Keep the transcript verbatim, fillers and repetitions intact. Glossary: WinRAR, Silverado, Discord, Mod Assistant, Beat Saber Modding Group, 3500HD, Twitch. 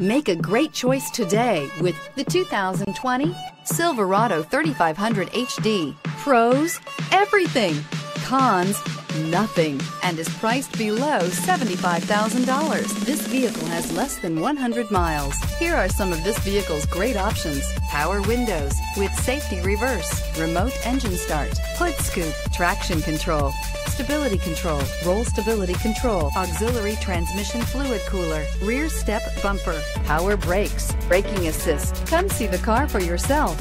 Make a great choice today with the two thousand twenty Silverado thirty-five hundred H D. Pros, everything. Cons, nothing, and is priced below seventy-five thousand dollars. This vehicle has less than one hundred miles. Here are some of this vehicle's great options: power windows with safety reverse, remote engine start, hood scoop, traction control, stability control, roll stability control, auxiliary transmission fluid cooler, rear step bumper, power brakes, braking assist. Come see the car for yourself.